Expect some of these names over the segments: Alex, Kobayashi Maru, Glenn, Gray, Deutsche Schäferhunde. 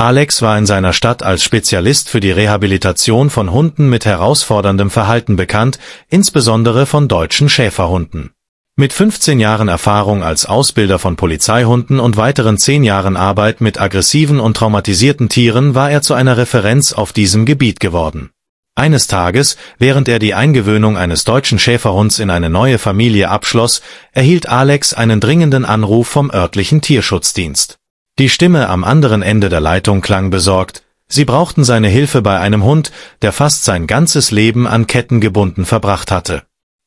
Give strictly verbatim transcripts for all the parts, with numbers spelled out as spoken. Alex war in seiner Stadt als Spezialist für die Rehabilitation von Hunden mit herausforderndem Verhalten bekannt, insbesondere von deutschen Schäferhunden. Mit fünfzehn Jahren Erfahrung als Ausbilder von Polizeihunden und weiteren zehn Jahren Arbeit mit aggressiven und traumatisierten Tieren war er zu einer Referenz auf diesem Gebiet geworden. Eines Tages, während er die Eingewöhnung eines deutschen Schäferhunds in eine neue Familie abschloss, erhielt Alex einen dringenden Anruf vom örtlichen Tierschutzdienst. Die Stimme am anderen Ende der Leitung klang besorgt. Sie brauchten seine Hilfe bei einem Hund, der fast sein ganzes Leben an Ketten gebunden verbracht hatte.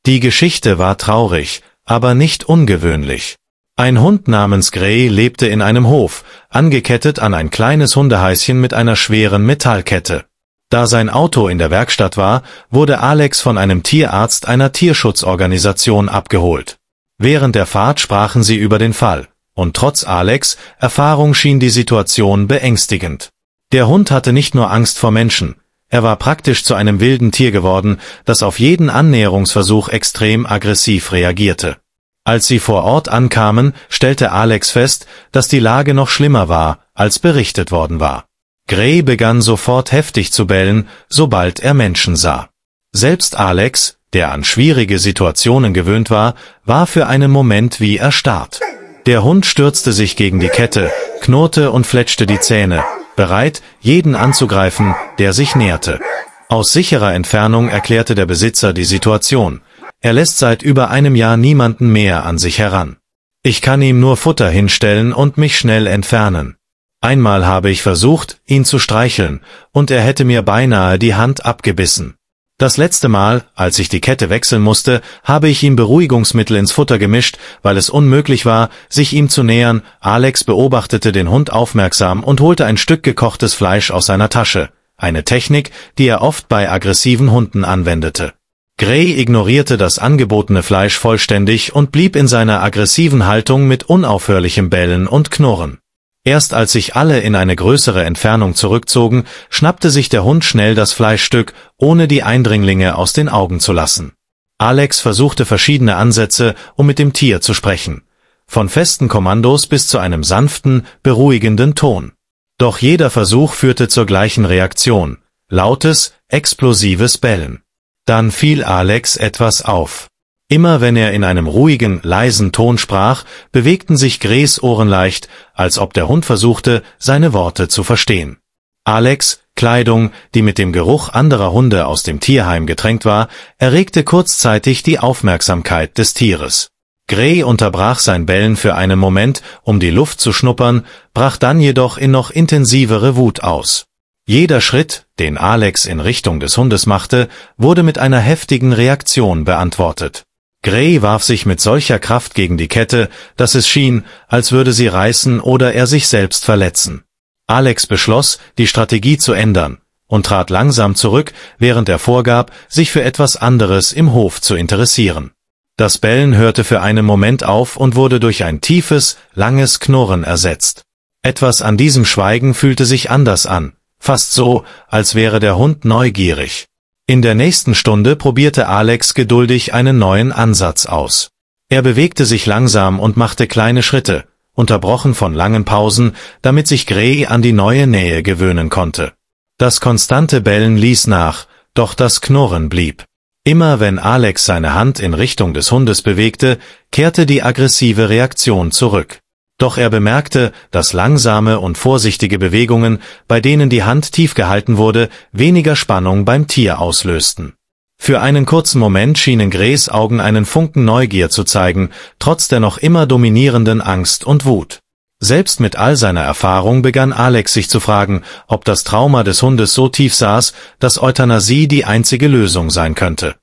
Die Geschichte war traurig, aber nicht ungewöhnlich. Ein Hund namens Gray lebte in einem Hof, angekettet an ein kleines Hundehäuschen mit einer schweren Metallkette. Da sein Auto in der Werkstatt war, wurde Alex von einem Tierarzt einer Tierschutzorganisation abgeholt. Während der Fahrt sprachen sie über den Fall. Und trotz Alex' Erfahrung schien die Situation beängstigend. Der Hund hatte nicht nur Angst vor Menschen, er war praktisch zu einem wilden Tier geworden, das auf jeden Annäherungsversuch extrem aggressiv reagierte. Als sie vor Ort ankamen, stellte Alex fest, dass die Lage noch schlimmer war, als berichtet worden war. Gray begann sofort heftig zu bellen, sobald er Menschen sah. Selbst Alex, der an schwierige Situationen gewöhnt war, war für einen Moment wie erstarrt. Der Hund stürzte sich gegen die Kette, knurrte und fletschte die Zähne, bereit, jeden anzugreifen, der sich näherte. Aus sicherer Entfernung erklärte der Besitzer die Situation. Er lässt seit über einem Jahr niemanden mehr an sich heran. Ich kann ihm nur Futter hinstellen und mich schnell entfernen. Einmal habe ich versucht, ihn zu streicheln, und er hätte mir beinahe die Hand abgebissen. Das letzte Mal, als ich die Kette wechseln musste, habe ich ihm Beruhigungsmittel ins Futter gemischt, weil es unmöglich war, sich ihm zu nähern. Alex beobachtete den Hund aufmerksam und holte ein Stück gekochtes Fleisch aus seiner Tasche, eine Technik, die er oft bei aggressiven Hunden anwendete. Gray ignorierte das angebotene Fleisch vollständig und blieb in seiner aggressiven Haltung mit unaufhörlichem Bellen und Knurren. Erst als sich alle in eine größere Entfernung zurückzogen, schnappte sich der Hund schnell das Fleischstück, ohne die Eindringlinge aus den Augen zu lassen. Alex versuchte verschiedene Ansätze, um mit dem Tier zu sprechen. Von festen Kommandos bis zu einem sanften, beruhigenden Ton. Doch jeder Versuch führte zur gleichen Reaktion. Lautes, explosives Bellen. Dann fiel Alex etwas auf. Immer wenn er in einem ruhigen, leisen Ton sprach, bewegten sich Grays Ohren leicht, als ob der Hund versuchte, seine Worte zu verstehen. Alex' Kleidung, die mit dem Geruch anderer Hunde aus dem Tierheim getränkt war, erregte kurzzeitig die Aufmerksamkeit des Tieres. Gray unterbrach sein Bellen für einen Moment, um die Luft zu schnuppern, brach dann jedoch in noch intensivere Wut aus. Jeder Schritt, den Alex in Richtung des Hundes machte, wurde mit einer heftigen Reaktion beantwortet. Gray warf sich mit solcher Kraft gegen die Kette, dass es schien, als würde sie reißen oder er sich selbst verletzen. Alex beschloss, die Strategie zu ändern, und trat langsam zurück, während er vorgab, sich für etwas anderes im Hof zu interessieren. Das Bellen hörte für einen Moment auf und wurde durch ein tiefes, langes Knurren ersetzt. Etwas an diesem Schweigen fühlte sich anders an, fast so, als wäre der Hund neugierig. In der nächsten Stunde probierte Alex geduldig einen neuen Ansatz aus. Er bewegte sich langsam und machte kleine Schritte, unterbrochen von langen Pausen, damit sich Gray an die neue Nähe gewöhnen konnte. Das konstante Bellen ließ nach, doch das Knurren blieb. Immer wenn Alex seine Hand in Richtung des Hundes bewegte, kehrte die aggressive Reaktion zurück. Doch er bemerkte, dass langsame und vorsichtige Bewegungen, bei denen die Hand tief gehalten wurde, weniger Spannung beim Tier auslösten. Für einen kurzen Moment schienen Grays Augen einen Funken Neugier zu zeigen, trotz der noch immer dominierenden Angst und Wut. Selbst mit all seiner Erfahrung begann Alex sich zu fragen, ob das Trauma des Hundes so tief saß, dass Euthanasie die einzige Lösung sein könnte.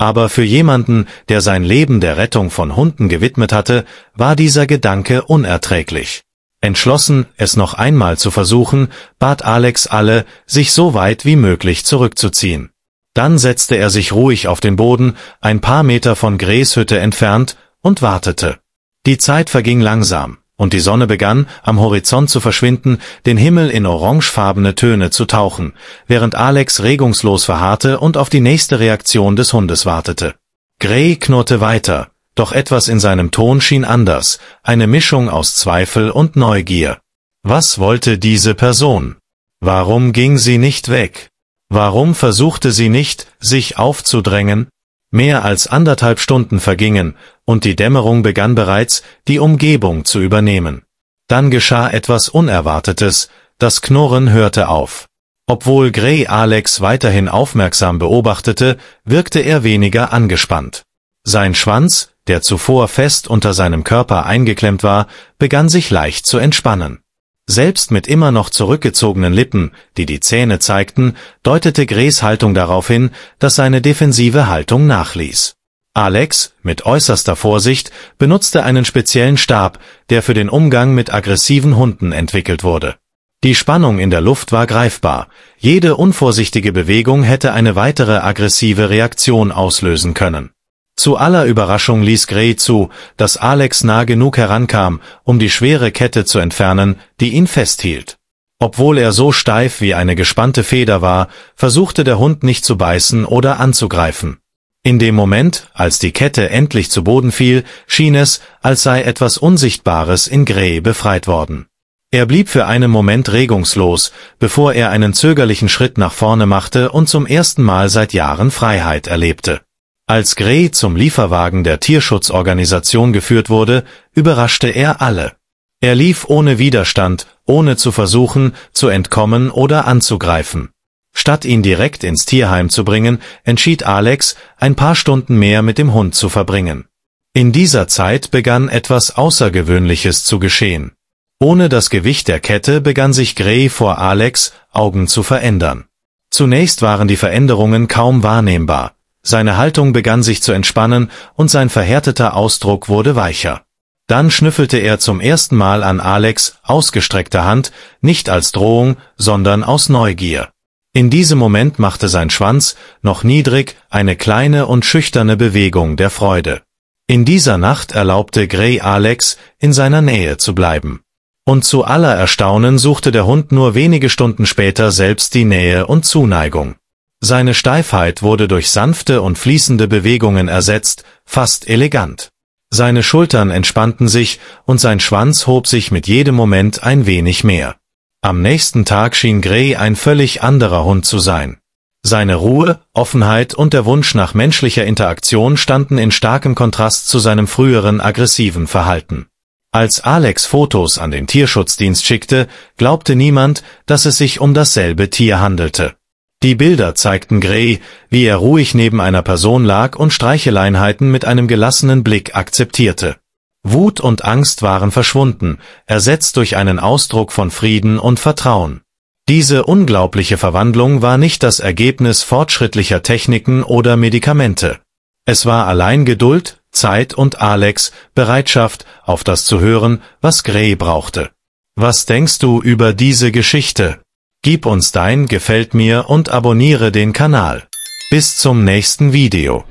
Aber für jemanden, der sein Leben der Rettung von Hunden gewidmet hatte, war dieser Gedanke unerträglich. Entschlossen, es noch einmal zu versuchen, bat Alex alle, sich so weit wie möglich zurückzuziehen. Dann setzte er sich ruhig auf den Boden, ein paar Meter von Grays Hütte entfernt, und wartete. Die Zeit verging langsam, und die Sonne begann, am Horizont zu verschwinden, den Himmel in orangefarbene Töne zu tauchen, während Alex regungslos verharrte und auf die nächste Reaktion des Hundes wartete. Gray knurrte weiter, doch etwas in seinem Ton schien anders, eine Mischung aus Zweifel und Neugier. Was wollte diese Person? Warum ging sie nicht weg? Warum versuchte sie nicht, sich aufzudrängen? Mehr als anderthalb Stunden vergingen, und die Dämmerung begann bereits, die Umgebung zu übernehmen. Dann geschah etwas Unerwartetes, das Knurren hörte auf. Obwohl Gray Alex weiterhin aufmerksam beobachtete, wirkte er weniger angespannt. Sein Schwanz, der zuvor fest unter seinem Körper eingeklemmt war, begann sich leicht zu entspannen. Selbst mit immer noch zurückgezogenen Lippen, die die Zähne zeigten, deutete Grays Haltung darauf hin, dass seine defensive Haltung nachließ. Alex, mit äußerster Vorsicht, benutzte einen speziellen Stab, der für den Umgang mit aggressiven Hunden entwickelt wurde. Die Spannung in der Luft war greifbar. Jede unvorsichtige Bewegung hätte eine weitere aggressive Reaktion auslösen können. Zu aller Überraschung ließ Gray zu, dass Alex nah genug herankam, um die schwere Kette zu entfernen, die ihn festhielt. Obwohl er so steif wie eine gespannte Feder war, versuchte der Hund nicht zu beißen oder anzugreifen. In dem Moment, als die Kette endlich zu Boden fiel, schien es, als sei etwas Unsichtbares in Gray befreit worden. Er blieb für einen Moment regungslos, bevor er einen zögerlichen Schritt nach vorne machte und zum ersten Mal seit Jahren Freiheit erlebte. Als Gray zum Lieferwagen der Tierschutzorganisation geführt wurde, überraschte er alle. Er lief ohne Widerstand, ohne zu versuchen, zu entkommen oder anzugreifen. Statt ihn direkt ins Tierheim zu bringen, entschied Alex, ein paar Stunden mehr mit dem Hund zu verbringen. In dieser Zeit begann etwas Außergewöhnliches zu geschehen. Ohne das Gewicht der Kette begann sich Gray vor Alex' Augen zu verändern. Zunächst waren die Veränderungen kaum wahrnehmbar. Seine Haltung begann sich zu entspannen und sein verhärteter Ausdruck wurde weicher. Dann schnüffelte er zum ersten Mal an Alex' ausgestreckte Hand, nicht als Drohung, sondern aus Neugier. In diesem Moment machte sein Schwanz, noch niedrig, eine kleine und schüchterne Bewegung der Freude. In dieser Nacht erlaubte Gray Alex, in seiner Nähe zu bleiben. Und zu aller Erstaunen suchte der Hund nur wenige Stunden später selbst die Nähe und Zuneigung. Seine Steifheit wurde durch sanfte und fließende Bewegungen ersetzt, fast elegant. Seine Schultern entspannten sich und sein Schwanz hob sich mit jedem Moment ein wenig mehr. Am nächsten Tag schien Gray ein völlig anderer Hund zu sein. Seine Ruhe, Offenheit und der Wunsch nach menschlicher Interaktion standen in starkem Kontrast zu seinem früheren aggressiven Verhalten. Als Alex Fotos an den Tierschutzdienst schickte, glaubte niemand, dass es sich um dasselbe Tier handelte. Die Bilder zeigten Gray, wie er ruhig neben einer Person lag und Streicheleinheiten mit einem gelassenen Blick akzeptierte. Wut und Angst waren verschwunden, ersetzt durch einen Ausdruck von Frieden und Vertrauen. Diese unglaubliche Verwandlung war nicht das Ergebnis fortschrittlicher Techniken oder Medikamente. Es war allein Geduld, Zeit und Alex' Bereitschaft, auf das zu hören, was Gray brauchte. Was denkst du über diese Geschichte? Gib uns dein Gefällt mir und abonniere den Kanal. Bis zum nächsten Video.